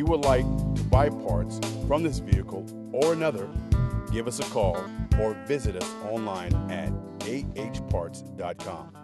you would like to buy parts from this vehicle or another, give us a call or visit us online at ahparts.com.